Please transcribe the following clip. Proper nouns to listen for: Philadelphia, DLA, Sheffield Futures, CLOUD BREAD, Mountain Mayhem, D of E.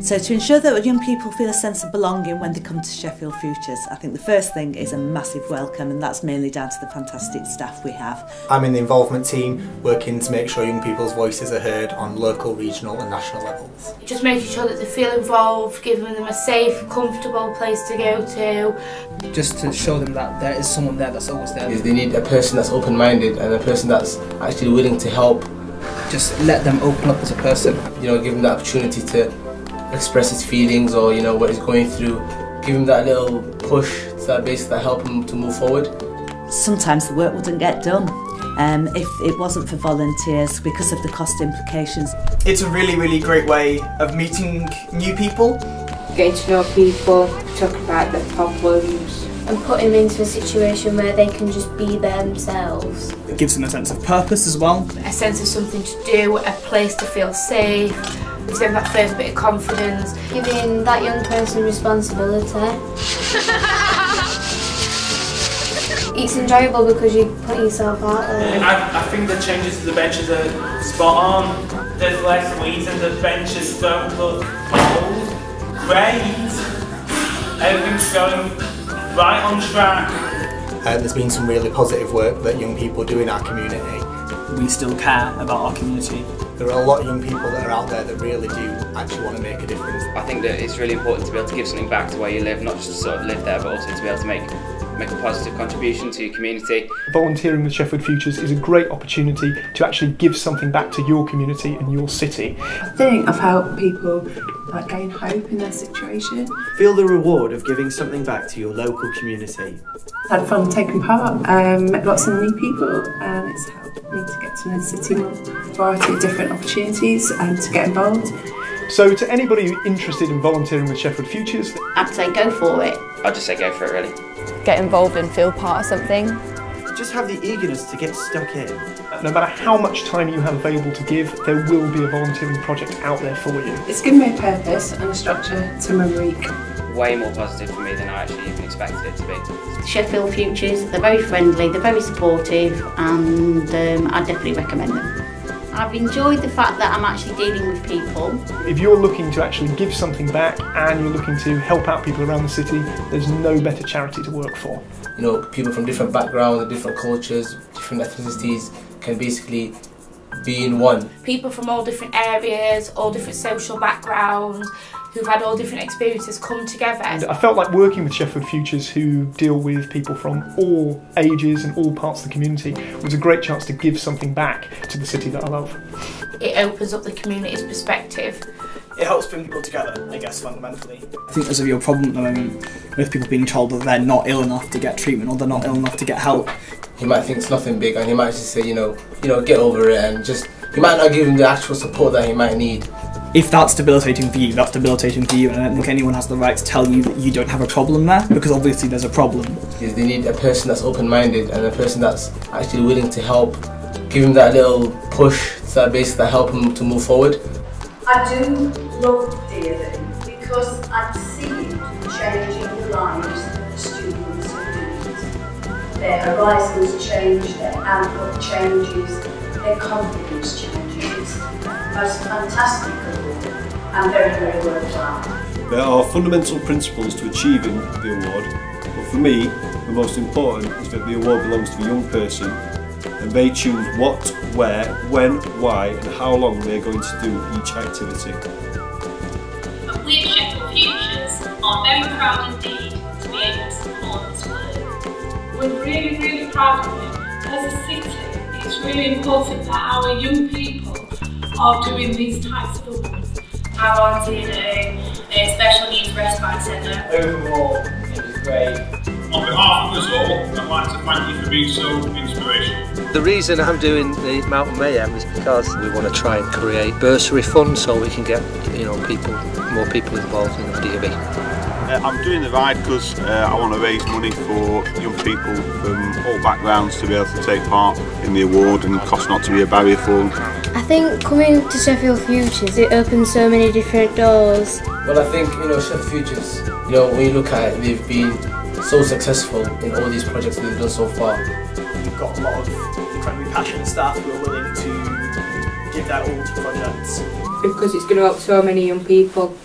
So to ensure that young people feel a sense of belonging when they come to Sheffield Futures, I think the first thing is a massive welcome, and that's mainly down to the fantastic staff we have. I'm in the involvement team, working to make sure young people's voices are heard on local, regional and national levels. Just making sure that they feel involved, giving them a safe, comfortable place to go to. Just to show them that there is someone there that's always there. They need a person that's open-minded and a person that's actually willing to help. Just let them open up as a person. You know, give them the opportunity to express his feelings or, you know, what he's going through. Give him that little push to that base that help him to move forward. Sometimes the work wouldn't get done if it wasn't for volunteers because of the cost implications. It's a really, really great way of meeting new people. Getting to know people, talking about their problems. And put them into a situation where they can just be themselves. It gives them a sense of purpose as well. A sense of something to do, a place to feel safe. Gives them that first bit of confidence. Giving that young person responsibility. It's enjoyable because you put yourself out there. I think the changes to the benches are spot on. There's less weeds and the benches don't look old. Great. Everything's going right on track. There's been some really positive work that young people do in our community. We still care about our community. There are a lot of young people that are out there that really do actually want to make a difference. I think that it's really important to be able to give something back to where you live, not just to sort of live there, but also to be able to make a positive contribution to your community. Volunteering with Sheffield Futures is a great opportunity to actually give something back to your community and your city. I think I've helped people like gain hope in their situation. Feel the reward of giving something back to your local community. I've had fun taking part, met lots of new people, and it's helped me to get to know the city more, a variety of different opportunities and to get involved. So to anybody interested in volunteering with Sheffield Futures, I'd say go for it. I'd just say go for it, really. Get involved and feel part of something. Just have the eagerness to get stuck in. No matter how much time you have available to give, there will be a volunteering project out there for you. It's given me a purpose and a structure to my week. Way more positive for me than I actually even expected it to be. Sheffield Futures, they're very friendly, they're very supportive, and I definitely recommend them. I've enjoyed the fact that I'm actually dealing with people. If you're looking to actually give something back and you're looking to help out people around the city, there's no better charity to work for. You know, people from different backgrounds and different cultures, different ethnicities can basically be in one. People from all different areas, all different social backgrounds, who've had all different experiences come together. I felt like working with Sheffield Futures, who deal with people from all ages and all parts of the community, was a great chance to give something back to the city that I love. It opens up the community's perspective. It helps bring people together, I guess, fundamentally. I think there's a real problem at the moment with people being told that they're not ill enough to get treatment or they're not ill enough to get help. He might think it's nothing big and he might just say, you know, get over it, and just, you might not give him the actual support that he might need. If that's debilitating for you, that's debilitating for you, and I don't think anyone has the right to tell you that you don't have a problem there, because obviously there's a problem. They need a person that's open-minded and a person that's actually willing to help, give him that little push to that base that help him to move forward. I do love DLA because I've seen changing the lives of the students who do it. Their horizons change, their outlook changes, their confidence changes. Most fantastic award and very, very worthwhile. There are fundamental principles to achieving the award, but for me the most important is that the award belongs to a young person and they choose what, where, when, why and how long they are going to do each activity. But we at Sheffield Futures are very proud indeed to be able to support this work. We're really, really proud of it. As a city, it's really important that our young people are doing these types of awards. Our DLA, a Special Needs Respite Centre. Overall, it was great. On behalf of us all, I'd like to thank you for being so inspirational. The reason I'm doing the Mountain Mayhem is because we want to try and create bursary funds so we can get, you know, more people involved in the D of E. I'm doing the ride because I want to raise money for young people from all backgrounds to be able to take part in the award and cost not to be a barrier for them. I think coming to Sheffield Futures, it opens so many different doors. Well, I think, you know, Sheffield Futures, you know, when you look at it, they've been so successful in all these projects they've done so far. You've got a lot of incredibly passionate staff who are willing to give their all to projects. Because it's going to help so many young people.